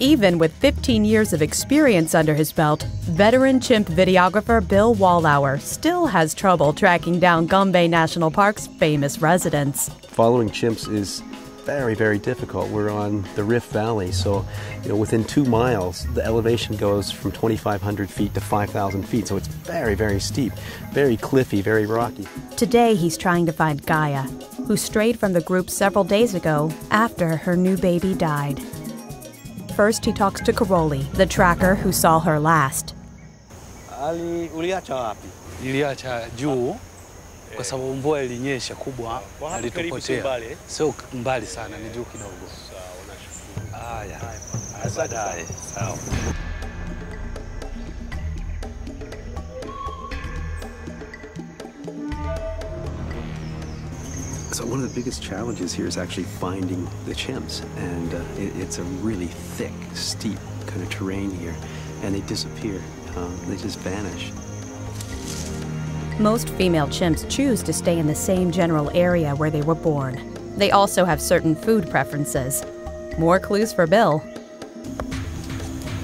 Even with 15 years of experience under his belt, veteran chimp videographer Bill Wallauer still has trouble tracking down Gombe National Park's famous residents. Following chimps is very, very difficult. We're on the Rift Valley, so within 2 miles, the elevation goes from 2,500 feet to 5,000 feet, so it's very, very steep, very cliffy, very rocky. Today, he's trying to find Gaia, who strayed from the group several days ago after her new baby died. First, he talks to Karoli, the tracker who saw her last. So one of the biggest challenges here is actually finding the chimps, and it's a really thick, steep kind of terrain here, and they disappear, they just vanish. Most female chimps choose to stay in the same general area where they were born. They also have certain food preferences. More clues for Bill.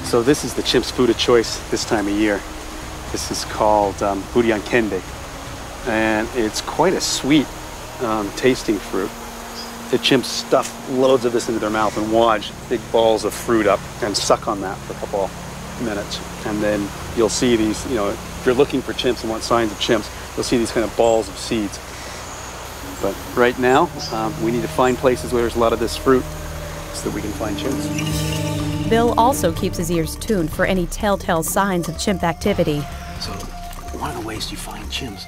So this is the chimp's food of choice this time of year. This is called Budian Kende, and it's quite a sweet tasting fruit. The chimps stuff loads of this into their mouth and watch big balls of fruit up and suck on that for a couple minutes. And then you'll see these, if you're looking for chimps and want signs of chimps, you'll see these kind of balls of seeds. But right now, we need to find places where there's a lot of this fruit so that we can find chimps. Bill also keeps his ears tuned for any telltale signs of chimp activity. So one of the ways you find chimps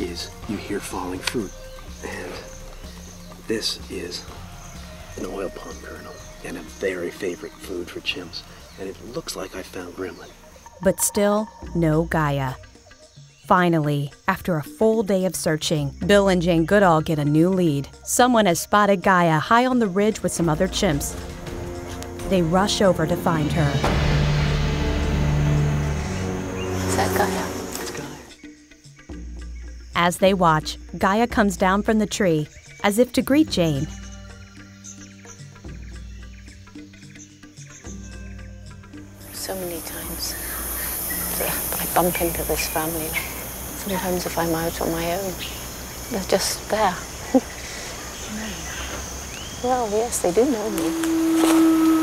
is you hear falling fruit. And this is an oil palm kernel and a very favorite food for chimps. And it looks like I found Gremlin. But still, no Gaia. Finally, after a full day of searching, Bill and Jane Goodall get a new lead. Someone has spotted Gaia high on the ridge with some other chimps. They rush over to find her. Is that Gaia? As they watch, Gaia comes down from the tree, as if to greet Jane. So many times I bump into this family. Sometimes if I'm out on my own, they're just there. Well, yes, they do know me.